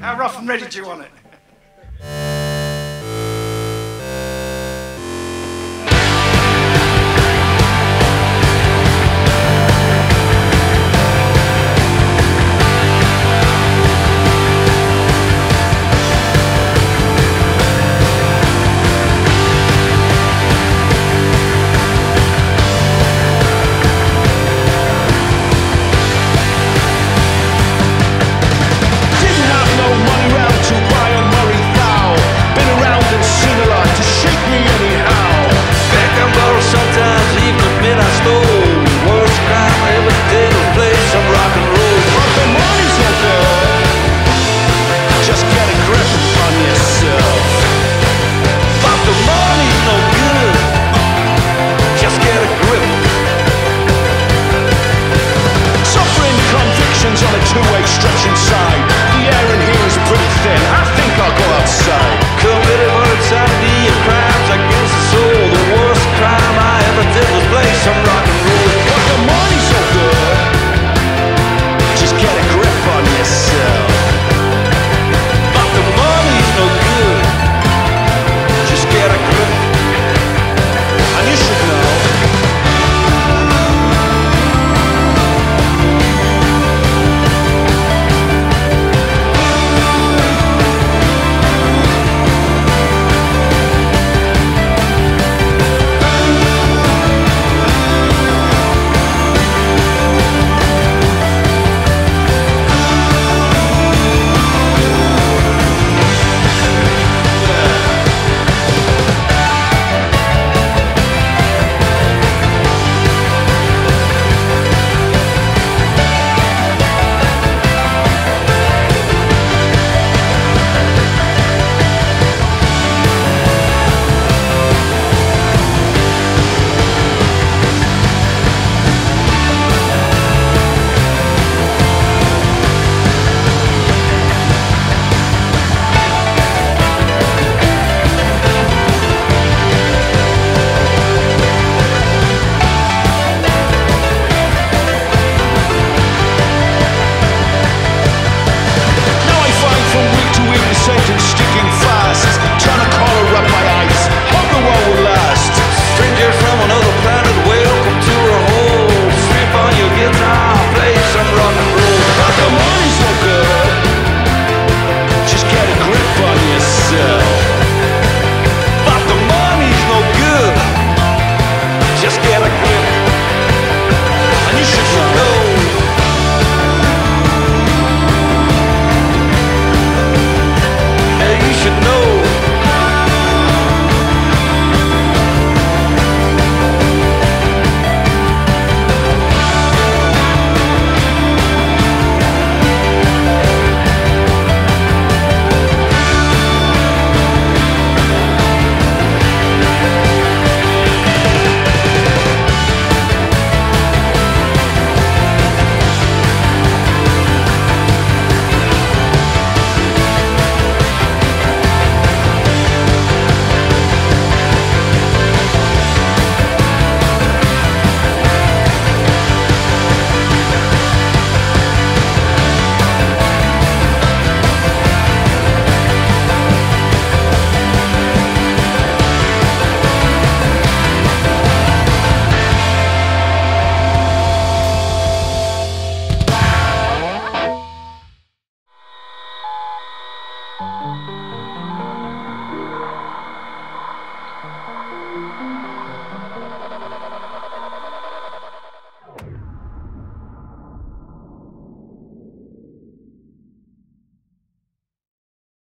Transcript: How rough and ready do you want it? Two-way stretch inside. The air in here is pretty thin. I think I'll go outside. Committed murder, insanity, and crimes against the soul. The worst crime I ever did was play some rock and roll. But the money's so good, just get a grip on yourself. But the money's no good, just get a grip. And you should know.